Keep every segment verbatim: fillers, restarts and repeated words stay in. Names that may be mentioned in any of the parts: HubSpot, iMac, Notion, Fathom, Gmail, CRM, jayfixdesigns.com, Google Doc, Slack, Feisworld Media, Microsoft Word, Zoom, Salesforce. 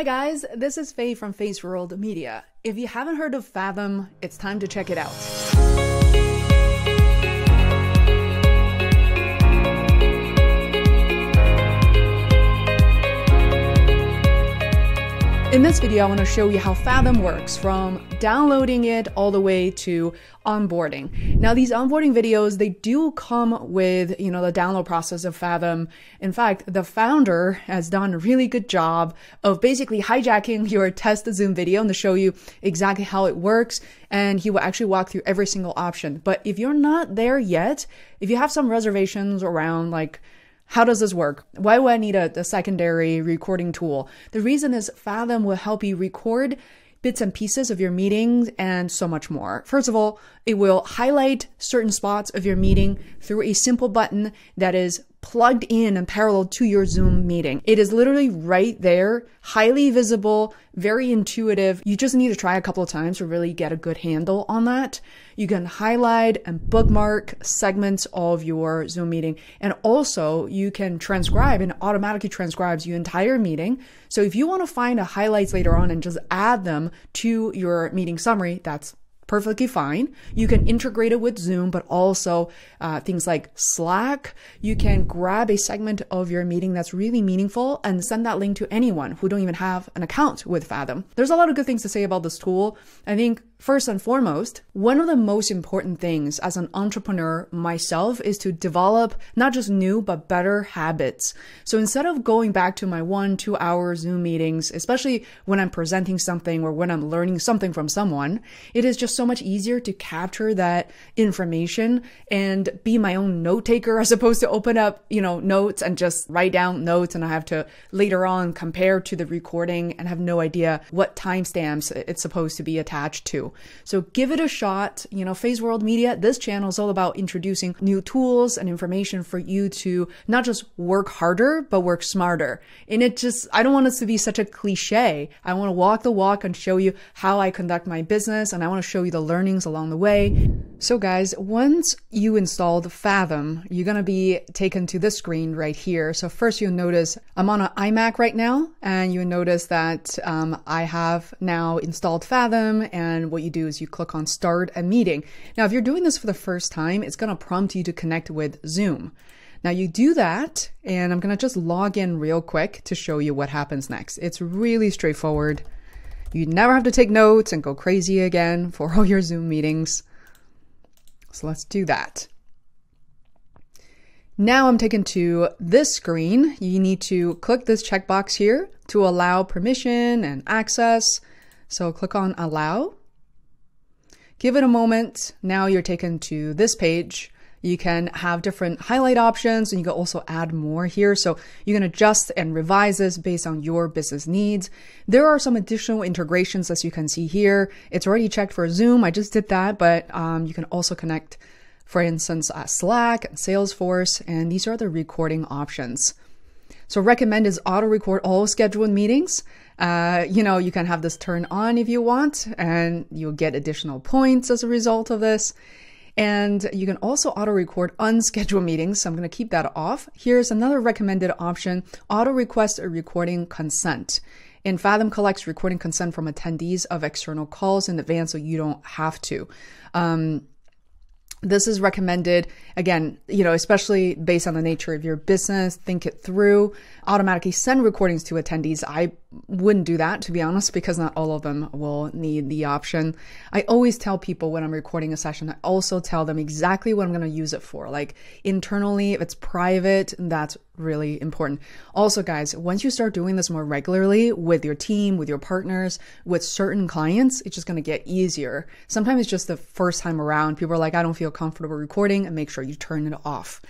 Hi guys, this is Faye from Feisworld Media. If you haven't heard of Fathom, it's time to check it out. In this video, I want to show you how Fathom works from downloading it all the way to onboarding. Now, these onboarding videos, they do come with, you know, the download process of Fathom. In fact, the founder has done a really good job of basically hijacking your test the Zoom video and to show you exactly how it works. And he will actually walk through every single option. But if you're not there yet, if you have some reservations around like, how does this work? Why would I need a, a secondary recording tool? The reason is Fathom will help you record bits and pieces of your meetings and so much more. First of all, it will highlight certain spots of your meeting through a simple button that is plugged in and parallel to your Zoom meeting. It is literally right there, highly visible, very intuitive. You just need to try a couple of times to really get a good handle on that. You can highlight and bookmark segments of your Zoom meeting. And also you can transcribe, and automatically transcribes your entire meeting. So if you want to find the highlights later on and just add them to your meeting summary, that's perfectly fine. You can integrate it with Zoom, but also uh, things like Slack. You can grab a segment of your meeting that's really meaningful and send that link to anyone who don't even have an account with Fathom. There's a lot of good things to say about this tool. I think first and foremost, one of the most important things as an entrepreneur myself is to develop not just new, but better habits. So instead of going back to my one, two hour Zoom meetings, especially when I'm presenting something or when I'm learning something from someone, it is just so much easier to capture that information and be my own note taker as opposed to open up, you know, notes and just write down notes. And I have to later on compare to the recording and have no idea what timestamps it's supposed to be attached to. So give it a shot. You know, Feisworld Media, this channel is all about introducing new tools and information for you to not just work harder, but work smarter. And it just, I don't want us to be such a cliche. I want to walk the walk and show you how I conduct my business. And I want to show you the learnings along the way. So guys, once you installed Fathom, you're going to be taken to this screen right here. So first you'll notice I'm on an iMac right now, and you notice that um, I have now installed Fathom. And what you do is you click on Start a Meeting. Now, if you're doing this for the first time, it's going to prompt you to connect with Zoom. Now you do that, and I'm going to just log in real quick to show you what happens next. It's really straightforward. You never have to take notes and go crazy again for all your Zoom meetings. So let's do that. Now I'm taken to this screen. You need to click this checkbox here to allow permission and access. So click on Allow. Give it a moment. Now you're taken to this page. You can have different highlight options, and you can also add more here. So you can adjust and revise this based on your business needs. There are some additional integrations, as you can see here. It's already checked for Zoom. I just did that, but um, you can also connect, for instance, uh, Slack and Salesforce, and these are the recording options. So recommend is auto record all scheduled meetings. Uh, you know, you can have this turn on if you want, and you'll get additional points as a result of this. And you can also auto record unscheduled meetings. So I'm going to keep that off. Here's another recommended option, auto request a recording consent. And Fathom collects recording consent from attendees of external calls in advance, so you don't have to. Um, This is recommended, again, you know, especially based on the nature of your business, think it through. Automatically send recordings to attendees. I wouldn't do that, to be honest, because not all of them will need the option. I always tell people when I'm recording a session, I also tell them exactly what I'm going to use it for. Like internally, if it's private, that's really important. Also, guys, once you start doing this more regularly with your team, with your partners, with certain clients, it's just going to get easier. Sometimes it's just the first time around, people are like, I don't feel comfortable recording, and make sure you turn it off.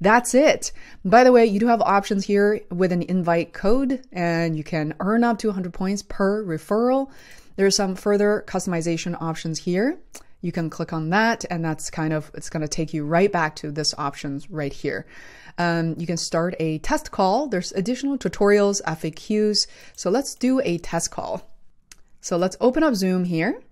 That's it. By the way, you do have options here with an invite code, and you can earn up to one hundred points per referral. There's some further customization options here. You can click on that, and that's kind of, it's going to take you right back to this options right here. Um, you can start a test call. There's additional tutorials, F A Qs. So let's do a test call. So let's open up Zoom here.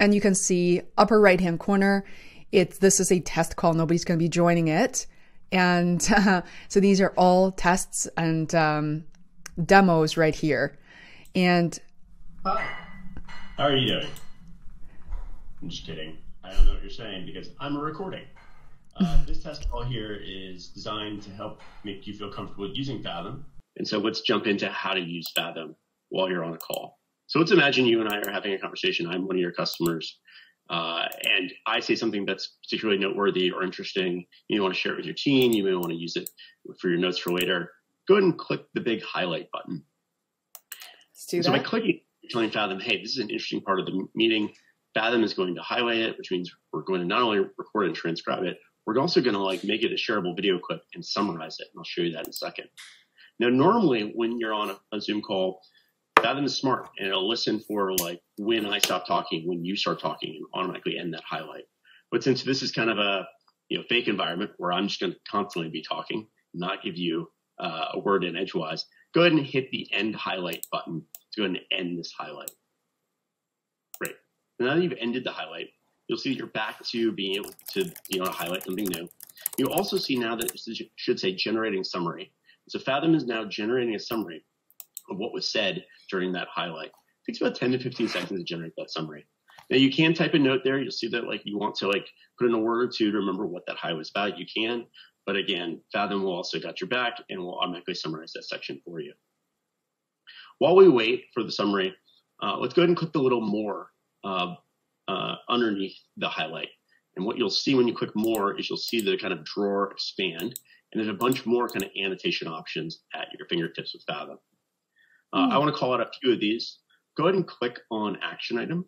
And you can see upper right-hand corner, it's, this is a test call. Nobody's going to be joining it. And uh, so these are all tests, and um, demos right here. And hi, how are you doing? I'm just kidding. I don't know what you're saying because I'm a recording. Uh, this test call here is designed to help make you feel comfortable using Fathom. And so let's jump into how to use Fathom while you're on a call. So let's imagine you and I are having a conversation. I'm one of your customers, uh, and I say something that's particularly noteworthy or interesting. You want to share it with your team. You may want to use it for your notes for later. Go ahead and click the big highlight button. Let's do that. So by clicking, you're telling Fathom, hey, this is an interesting part of the meeting. Fathom is going to highlight it, which means we're going to not only record and transcribe it, we're also going to like make it a shareable video clip and summarize it. And I'll show you that in a second. Now, normally when you're on a Zoom call, Fathom is smart and it'll listen for like when I stop talking, when you start talking, and automatically end that highlight. But since this is kind of a you know fake environment where I'm just going to constantly be talking, not give you uh, a word in edgewise, go ahead and hit the end highlight button to go ahead and end this highlight. Great. Now that you've ended the highlight, you'll see you're back to being able to you know, highlight something new. You also see now that it should say generating summary. So Fathom is now generating a summary of what was said during that highlight. It takes about ten to fifteen seconds to generate that summary. Now you can type a note there. You'll see that like you want to like put in a word or two to remember what that highlight was about. You can, but again, Fathom will also got your back and will automatically summarize that section for you. While we wait for the summary, uh, let's go ahead and click the little more uh, Uh, underneath the highlight. And what you'll see when you click more is you'll see the kind of drawer expand, and there's a bunch more kind of annotation options at your fingertips with Fathom. Uh, mm. I want to call out a few of these. Go ahead and click on action item.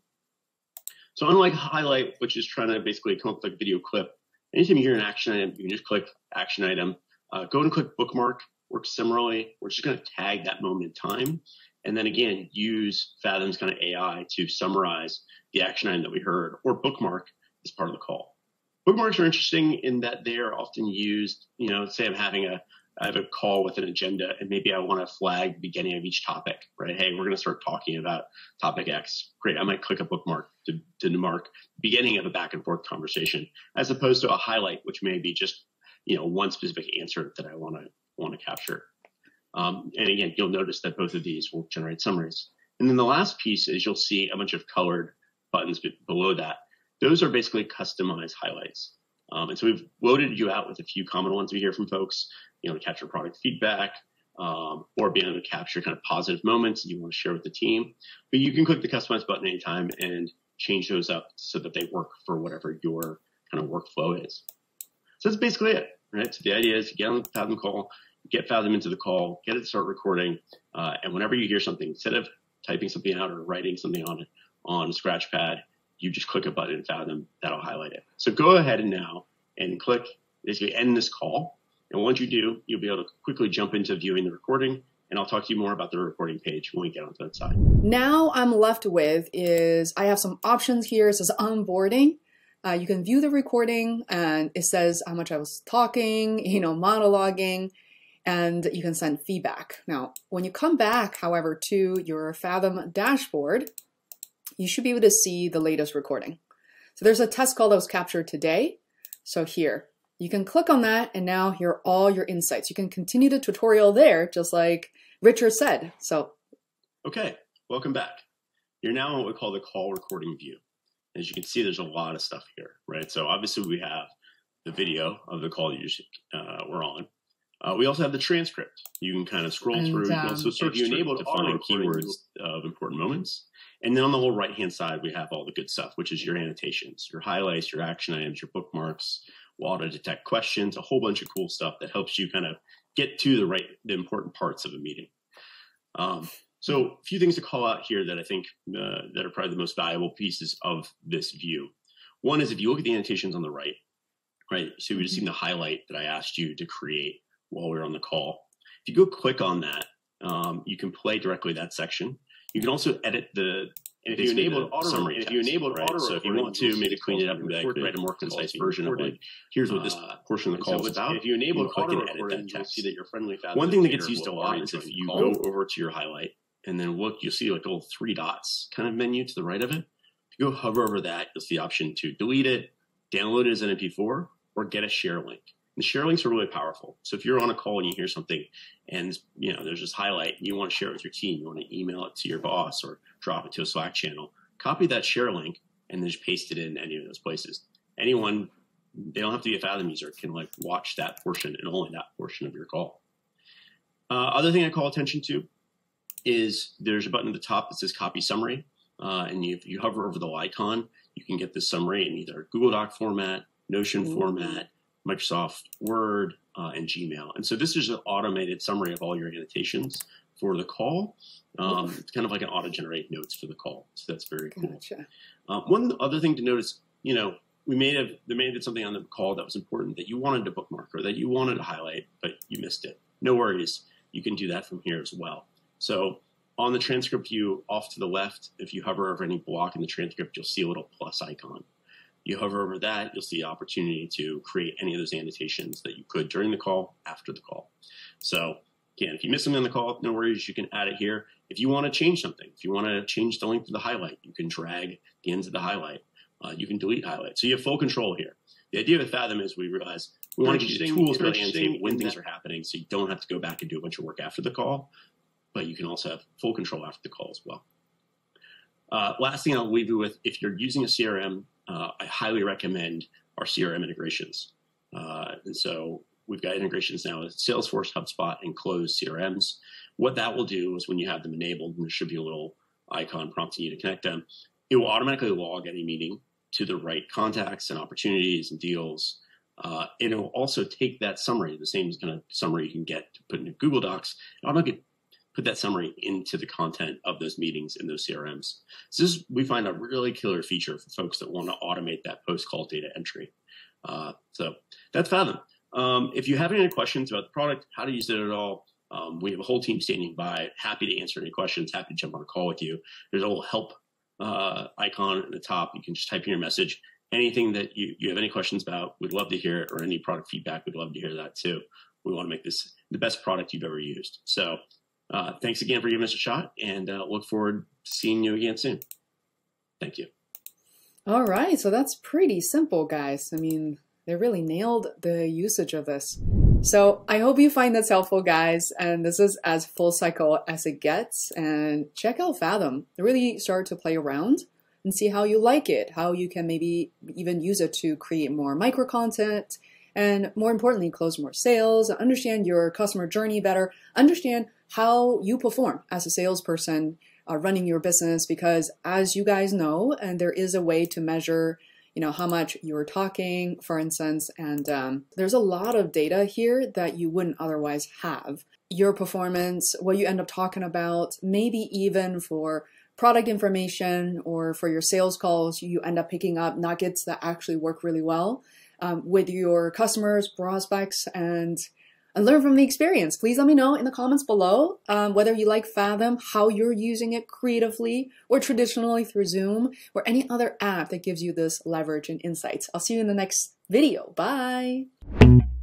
So unlike highlight, which is trying to basically come up with a video clip, anytime you hear an action item, you can just click action item. Uh, go ahead and click bookmark. Works similarly. We're just going to tag that moment in time. And then again, use Fathom's kind of A I to summarize the action item that we heard, or bookmark as part of the call. Bookmarks are interesting in that they are often used, you know, say I'm having a, I have a call with an agenda and maybe I want to flag the beginning of each topic, right? Hey, we're going to start talking about topic X. Great. I might click a bookmark to, to mark the beginning of a back and forth conversation, as opposed to a highlight, which may be just, you know, one specific answer that I want to want to capture. Um, and again, you'll notice that both of these will generate summaries. And then the last piece is you'll see a bunch of colored buttons below that. Those are basically customized highlights. Um, and so we've loaded you out with a few common ones we hear from folks, you know, to capture product feedback, um, or being able to capture kind of positive moments you want to share with the team. But you can click the customize button anytime and change those up so that they work for whatever your kind of workflow is. So that's basically it, right? So the idea is to get on the Fathom call, get Fathom into the call, get it to start recording, uh, and whenever you hear something, instead of typing something out or writing something on it on Scratchpad, you just click a button in Fathom, that'll highlight it. So go ahead and now and click, basically end this call, and once you do, you'll be able to quickly jump into viewing the recording, and I'll talk to you more about the recording page when we get onto that side. Now I'm left with is, I have some options here. It says onboarding. Uh, you can view the recording, and it says how much I was talking, you know, monologuing, and you can send feedback. Now, when you come back, however, to your Fathom dashboard, you should be able to see the latest recording. So there's a test call that was captured today. So here, you can click on that, and now here are all your insights. You can continue the tutorial there, just like Richard said. So, okay, welcome back. You're now on what we call the call recording view. As you can see, there's a lot of stuff here, right? So obviously we have the video of the call you uh, were on. Uh, we also have the transcript. You can kind of scroll and, through. Um, also search if you enable to find keywords of important moments. And then on the whole right-hand side, we have all the good stuff, which is your annotations, your highlights, your action items, your bookmarks, auto-detect questions, a whole bunch of cool stuff that helps you kind of get to the right, the important parts of a meeting. Um, so a few things to call out here that I think uh, that are probably the most valuable pieces of this view. One is if you look at the annotations on the right, right? So we just seen the highlight that I asked you to create while we're on the call. If you go click on that, um, you can play directly that section. You can also edit the, and if you enable auto summary, text, if you enable right? auto, so if you want to maybe clean it up and be like, write a more concise version of like, here's what this uh, portion of the call so is about. If you enable auto recording, you'll see that your friendly Fathom. One thing that gets used a lot is if you go over to your highlight and then look, you'll see like a little three dots kind of menu to the right of it. If you go hover over that, you'll see the option to delete it, download it as an M P four, or get a share link. And share links are really powerful. So if you're on a call and you hear something and, you know, there's this highlight, you want to share it with your team, you want to email it to your boss or drop it to a Slack channel, copy that share link and then just paste it in any of those places. Anyone, they don't have to be a Fathom user, can like watch that portion and only that portion of your call. Uh, other thing I call attention to is there's a button at the top that says copy summary. Uh, and you, if you hover over the icon, you can get this summary in either Google Doc format, Notion mm-hmm. format, Microsoft Word, uh, and Gmail. And so this is an automated summary of all your annotations for the call. Um, it's kind of like an auto-generate notes for the call. So that's very gotcha. cool. Uh, one other thing to notice, you know, we may have, there may have been something on the call that was important that you wanted to bookmark or that you wanted to highlight, but you missed it. No worries. You can do that from here as well. So on the transcript view off to the left, if you hover over any block in the transcript, you'll see a little plus icon. You hover over that, you'll see the opportunity to create any of those annotations that you could during the call, after the call. So again, if you miss something on the call, no worries, you can add it here. If you want to change something, if you want to change the link to the highlight, you can drag the ends of the highlight. Uh, you can delete highlights. So you have full control here. The idea of Fathom is we realize we want to give you tools for the landscape when things are happening, so you don't have to go back and do a bunch of work after the call, but you can also have full control after the call as well. Uh, last thing I'll leave you with, if you're using a C R M, uh, I highly recommend our C R M integrations. Uh, and so we've got integrations now with Salesforce, HubSpot, and closed C R Ms. What that will do is when you have them enabled, and there should be a little icon prompting you to connect them, it will automatically log any meeting to the right contacts and opportunities and deals. Uh, and it will also take that summary, the same kind of summary you can get to put into Google Docs, and automatically put that summary into the content of those meetings in those C R Ms. So this is, we find a really killer feature for folks that want to automate that post-call data entry. Uh, so that's Fathom. Um, if you have any questions about the product, how to use it at all, um, we have a whole team standing by, happy to answer any questions, happy to jump on a call with you. There's a little help uh, icon at the top. You can just type in your message. Anything that you, you have any questions about, we'd love to hear it, or any product feedback, we'd love to hear that too. We want to make this the best product you've ever used. So Uh, thanks again for giving us a shot, and uh, look forward to seeing you again soon. Thank you. All right, so that's pretty simple, guys. I mean, they really nailed the usage of this. So I hope you find this helpful, guys, and this is as full cycle as it gets. And check out Fathom. Really start to play around and see how you like it, how you can maybe even use it to create more micro content, and more importantly, close more sales, understand your customer journey better, understand how you perform as a salesperson uh, running your business, because as you guys know, and there is a way to measure, you know, how much you're talking, for instance, and um, there's a lot of data here that you wouldn't otherwise have. Your performance, what you end up talking about, maybe even for product information or for your sales calls, you end up picking up nuggets that actually work really well um, with your customers, prospects, and And learn from the experience. Please let me know in the comments below um, whether you like Fathom, how you're using it creatively or traditionally through Zoom or any other app that gives you this leverage and insights. I'll see you in the next video. Bye.